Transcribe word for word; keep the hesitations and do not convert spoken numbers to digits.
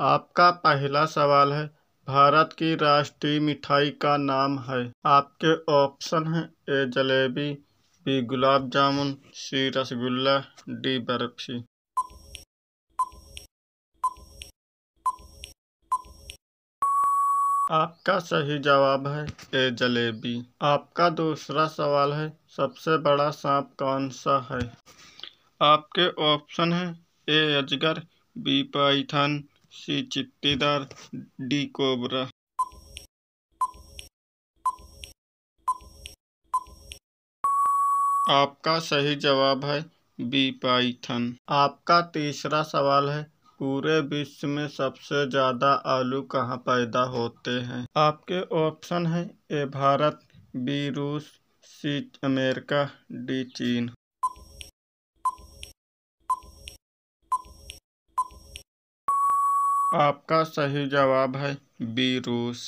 आपका पहला सवाल है, भारत की राष्ट्रीय मिठाई का नाम है। आपके ऑप्शन हैं A jalebi, B gulab jamun, C rasgulla, D barfi. आपका सही जवाब है ए जलेबी। आपका दूसरा सवाल है, सबसे बड़ा सांप कौन सा है। आपके ऑप्शन हैं ए अजगर, बी पाइथन, सी चित्तीदार, डी कोबरा। आपका सही जवाब है बी पाइथन। आपका तीसरा सवाल है, पूरे विश्व में सबसे ज़्यादा आलू कहाँ पैदा होते हैं। आपके ऑप्शन हैं ए भारत, बी रूस, सी अमेरिका, डी चीन। आपका सही जवाब है बी रूस।